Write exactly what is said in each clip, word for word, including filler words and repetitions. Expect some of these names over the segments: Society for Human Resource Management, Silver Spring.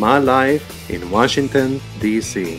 My Life in Washington, D C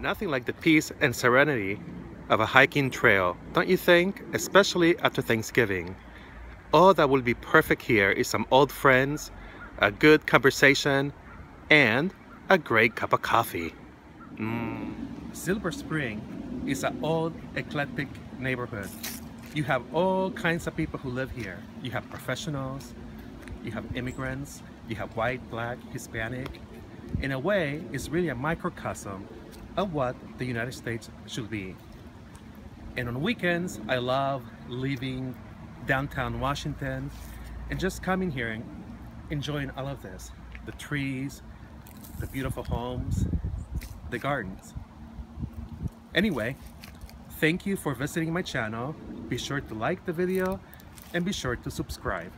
Nothing like the peace and serenity of a hiking trail, don't you think? Especially after Thanksgiving. All that will be perfect here is some old friends, a good conversation, and a great cup of coffee. Mm. Silver Spring is an old, eclectic neighborhood. You have all kinds of people who live here. You have professionals, you have immigrants, you have white, black, Hispanic. In a way, it's really a microcosm of what the United States should be. And on weekends, I love leaving downtown Washington and just coming here and enjoying all of this. The trees, the beautiful homes, the gardens. Anyway, thank you for visiting my channel. Be sure to like the video and be sure to subscribe.